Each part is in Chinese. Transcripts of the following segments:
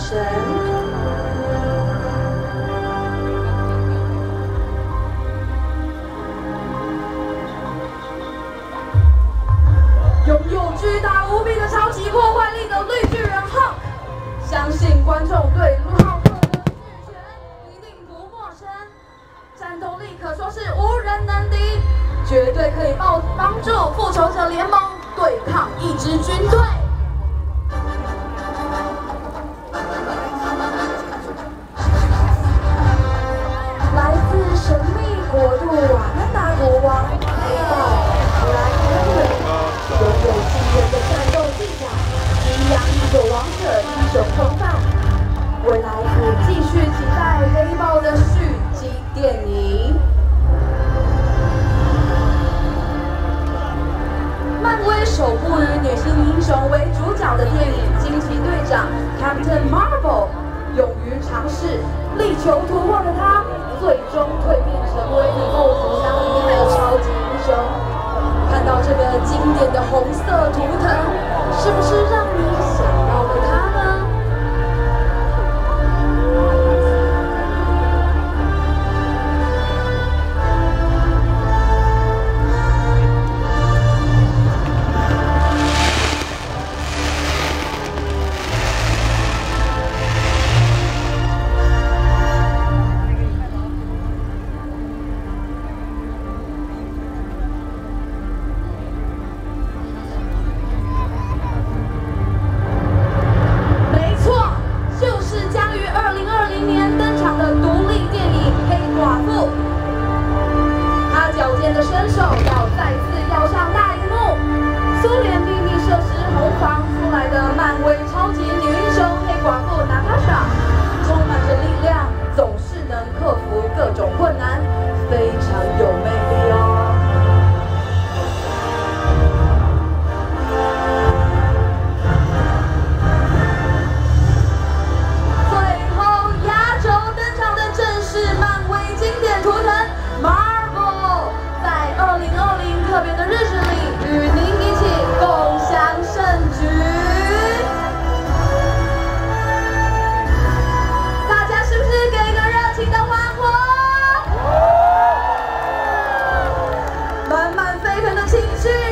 神，拥有巨大无比的超级破坏力的绿巨人浩，相信观众对浩克的巨拳一定不陌生，战斗力可说是无人能敌，绝对可以帮助复仇者联盟对抗一支军队。 首部以女性英雄为主角的电影《惊奇队长》（Captain Marvel）， 勇于尝试、力求突破的她，最终蜕变成为宇宙服相依赖的超级英雄。看到这个经典的红色图腾，是不是让你想到了她呢？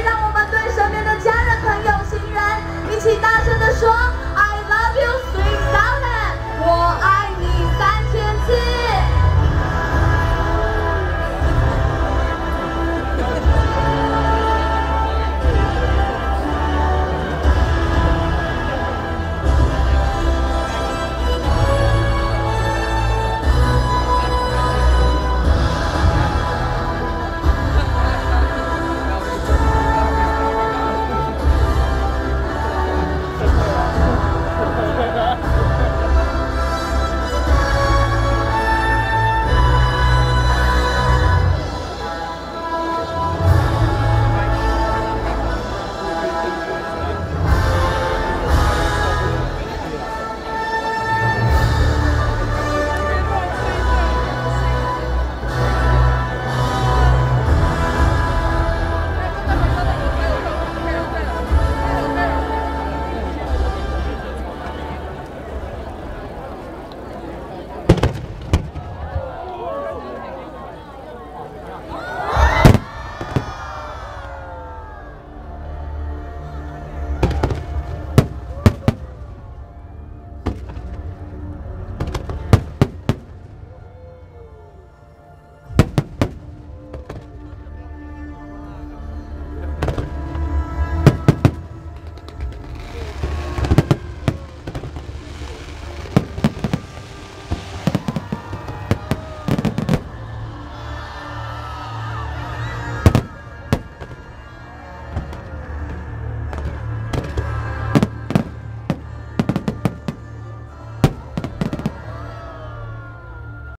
让我们对身边的家人、朋友、亲人一起大声地说。